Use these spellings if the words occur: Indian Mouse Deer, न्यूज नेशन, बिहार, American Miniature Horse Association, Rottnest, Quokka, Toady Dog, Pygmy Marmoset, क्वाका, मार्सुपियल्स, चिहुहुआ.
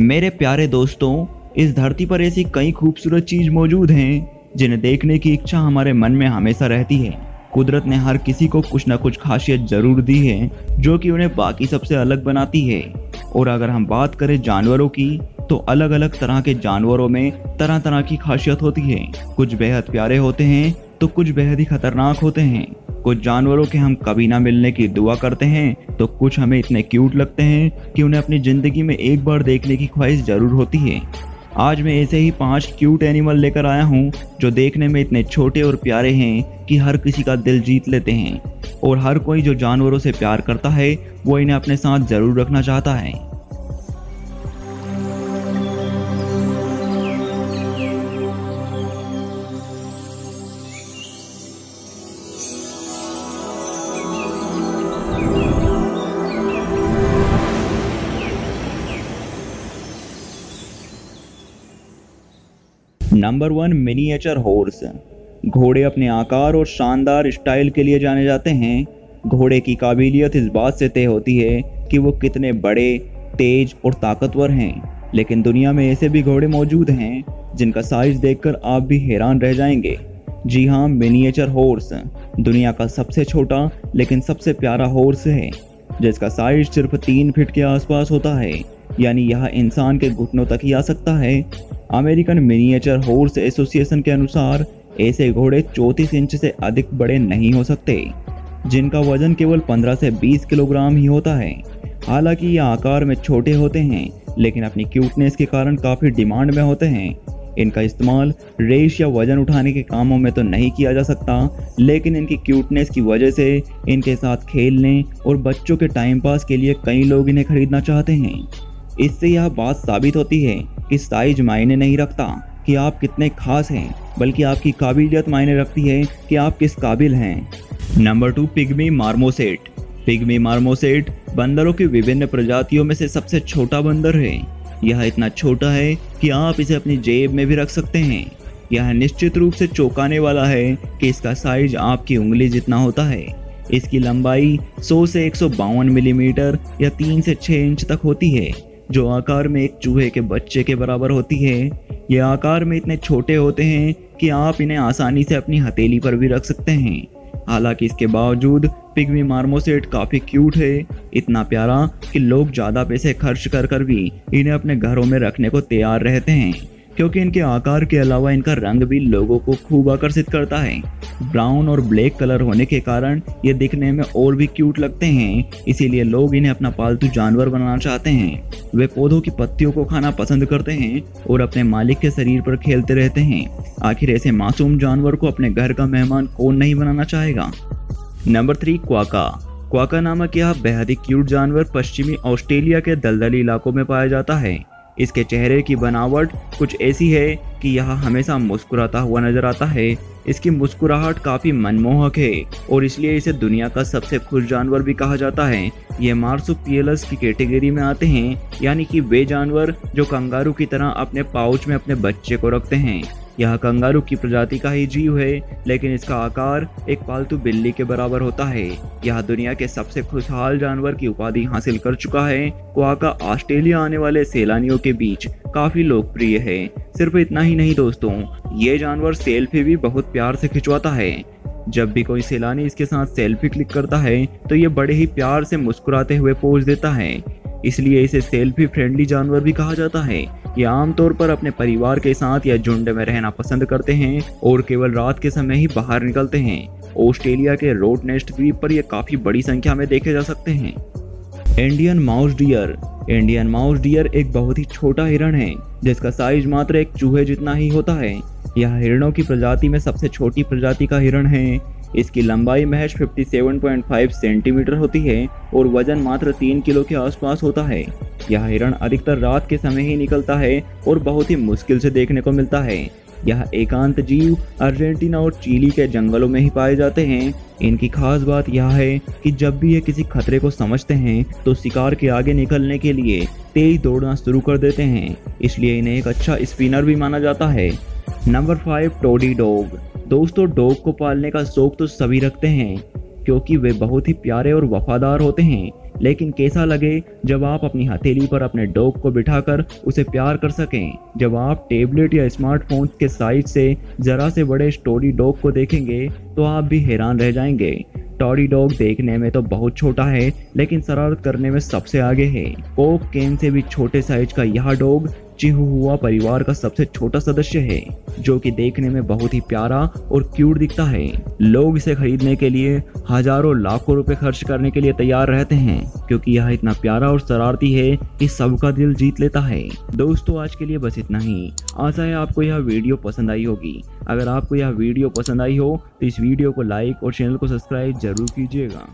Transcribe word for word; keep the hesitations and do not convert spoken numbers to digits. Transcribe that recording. मेरे प्यारे दोस्तों, इस धरती पर ऐसी कई खूबसूरत चीज मौजूद हैं जिन्हें देखने की इच्छा हमारे मन में हमेशा रहती है। कुदरत ने हर किसी को कुछ ना कुछ खासियत जरूर दी है जो कि उन्हें बाकी सबसे अलग बनाती है। और अगर हम बात करें जानवरों की, तो अलग अलग तरह के जानवरों में तरह तरह की खासियत होती है। कुछ बेहद प्यारे होते हैं तो कुछ बेहद ही खतरनाक होते हैं। कुछ जानवरों के हम कभी ना मिलने की दुआ करते हैं तो कुछ हमें इतने क्यूट लगते हैं कि उन्हें अपनी ज़िंदगी में एक बार देखने की ख्वाहिश ज़रूर होती है। आज मैं ऐसे ही पांच क्यूट एनिमल लेकर आया हूं जो देखने में इतने छोटे और प्यारे हैं कि हर किसी का दिल जीत लेते हैं। और हर कोई जो जानवरों से प्यार करता है वो इन्हें अपने साथ ज़रूर रखना चाहता है। Number one, miniature horse. घोड़े अपने आकार और शानदार स्टाइल के लिए जाने जाते हैं। घोड़े की काबिलियत इस बात से तय होती है कि वो कितने बड़े, तेज और ताकतवर हैं। लेकिन दुनिया में ऐसे भी घोड़े मौजूद हैं जिनका साइज देखकर आप भी हैरान रह जाएंगे। जी हाँ, मिनिएचर हॉर्स दुनिया का सबसे छोटा लेकिन सबसे प्यारा हॉर्स है, जिसका साइज सिर्फ तीन फीट के आसपास होता है, यानी यह इंसान के घुटनों तक ही आ सकता है। अमेरिकन मिनिएचर हॉर्स एसोसिएशन के अनुसार ऐसे घोड़े चौंतीस इंच से अधिक बड़े नहीं हो सकते, जिनका वजन केवल पंद्रह से बीस किलोग्राम ही होता है। हालांकि ये आकार में छोटे होते हैं लेकिन अपनी क्यूटनेस के कारण काफ़ी डिमांड में होते हैं। इनका इस्तेमाल रेस या वजन उठाने के कामों में तो नहीं किया जा सकता, लेकिन इनकी क्यूटनेस की वजह से इनके साथ खेलने और बच्चों के टाइम पास के लिए कई लोग इन्हें खरीदना चाहते हैं। इससे यह बात साबित होती है कि साइज मायने नहीं रखता कि आप कितने खास हैं, बल्कि आपकी काबिलियत मायने रखती है कि आप किस काबिल हैं। Number two, pygmy marmoset. Pygmy marmoset बंदरों की विभिन्न प्रजातियों में से सबसे छोटा बंदर है। यह इतना छोटा है कि आप इसे अपनी जेब में भी रख सकते हैं। यह निश्चित रूप से चौंकाने वाला है कि इसका साइज आपकी उंगली जितना होता है। इसकी लंबाई सौ से एक सौ बावन मिलीमीटर या तीन से छः इंच तक होती है, जो आकार में एक चूहे के बच्चे के बराबर होती है। ये आकार में इतने छोटे होते हैं कि आप इन्हें आसानी से अपनी हथेली पर भी रख सकते हैं। हालांकि इसके बावजूद पिग्मी मार्मोसेट काफ़ी क्यूट है, इतना प्यारा कि लोग ज़्यादा पैसे खर्च कर कर भी इन्हें अपने घरों में रखने को तैयार रहते हैं, क्योंकि इनके आकार के अलावा इनका रंग भी लोगों को खूब आकर्षित करता है। ब्राउन और ब्लैक कलर होने के कारण ये दिखने में और भी क्यूट लगते हैं, इसीलिए लोग इन्हें अपना पालतू जानवर बनाना चाहते हैं। वे पौधों की पत्तियों को खाना पसंद करते हैं और अपने मालिक के शरीर पर खेलते रहते हैं। आखिर ऐसे मासूम जानवर को अपने घर का मेहमान कौन नहीं बनाना चाहेगा। Number three, क्वाका। क्वाका नामक यह बेहद ही क्यूट जानवर पश्चिमी ऑस्ट्रेलिया के दलदली इलाकों में पाया जाता है। इसके चेहरे की बनावट कुछ ऐसी है कि यह हमेशा मुस्कुराता हुआ नजर आता है। इसकी मुस्कुराहट काफ़ी मनमोहक है और इसलिए इसे दुनिया का सबसे खुश जानवर भी कहा जाता है। ये मार्सुपियल्स की कैटेगरी में आते हैं, यानी कि वे जानवर जो कंगारू की तरह अपने पाउच में अपने बच्चे को रखते हैं। यह कंगारू की प्रजाति का ही जीव है, लेकिन इसका आकार एक पालतू बिल्ली के बराबर होता है। यह दुनिया के सबसे खुशहाल जानवर की उपाधि हासिल कर चुका है। क्वाका ऑस्ट्रेलिया आने वाले सैलानियों के बीच काफ़ी लोकप्रिय है। सिर्फ इतना ही नहीं दोस्तों, ये जानवर सेल्फी भी बहुत प्यार से खिंचवाता है। जब भी कोई सैलानी इसके साथ सेल्फी क्लिक करता है तो ये बड़े ही प्यार से मुस्कुराते हुए पोज देता है, इसलिए इसे सेल्फी फ्रेंडली जानवर भी कहा जाता है। ये आमतौर पर अपने परिवार के साथ या झुंड में रहना पसंद करते हैं और केवल रात के समय ही बाहर निकलते हैं। ऑस्ट्रेलिया के रोटनेस्ट द्वीप पर ये काफ़ी बड़ी संख्या में देखे जा सकते हैं। Indian mouse deer. Indian mouse deer एक बहुत ही छोटा हिरण है जिसका साइज मात्र एक चूहे जितना ही होता है। यह हिरणों की प्रजाति में सबसे छोटी प्रजाति का हिरण है। इसकी लंबाई महज सत्तावन पॉइंट पाँच सेंटीमीटर होती है और वजन मात्र तीन किलो के आसपास होता है। यह हिरण अधिकतर रात के समय ही निकलता है और बहुत ही मुश्किल से देखने को मिलता है। यह एकांत जीव अर्जेंटीना और चिली के जंगलों में ही पाए जाते हैं। इनकी खास बात यह है कि जब भी ये किसी खतरे को समझते हैं तो शिकार के आगे निकलने के लिए तेज दौड़ना शुरू कर देते हैं, इसलिए इन्हें एक अच्छा स्पिनर भी माना जाता है। Number five, toddy dog. दोस्तों, डॉग को पालने का शौक तो सभी रखते हैं, क्योंकि वे बहुत ही प्यारे और वफादार होते हैं। लेकिन कैसा लगे जब आप अपनी हथेली पर अपने डॉग को बिठाकर उसे प्यार कर सकें। जब आप टेबलेट या स्मार्टफोन के साइज से जरा से बड़े टोडी डॉग को देखेंगे तो आप भी हैरान रह जाएंगे। टोडी डॉग देखने में तो बहुत छोटा है लेकिन शरारत करने में सबसे आगे है। कोक केन से भी छोटे साइज का यह डॉग चिहुहुआ परिवार का सबसे छोटा सदस्य है, जो कि देखने में बहुत ही प्यारा और क्यूट दिखता है। लोग इसे खरीदने के लिए हजारों लाखों रुपए खर्च करने के लिए तैयार रहते हैं, क्योंकि यह इतना प्यारा और शरारती है कि सबका दिल जीत लेता है। दोस्तों, आज के लिए बस इतना ही। आशा है आपको यह वीडियो पसंद आई होगी। अगर आपको यह वीडियो पसंद आई हो तो इस वीडियो को लाइक और चैनल को सब्सक्राइब जरूर कीजिएगा।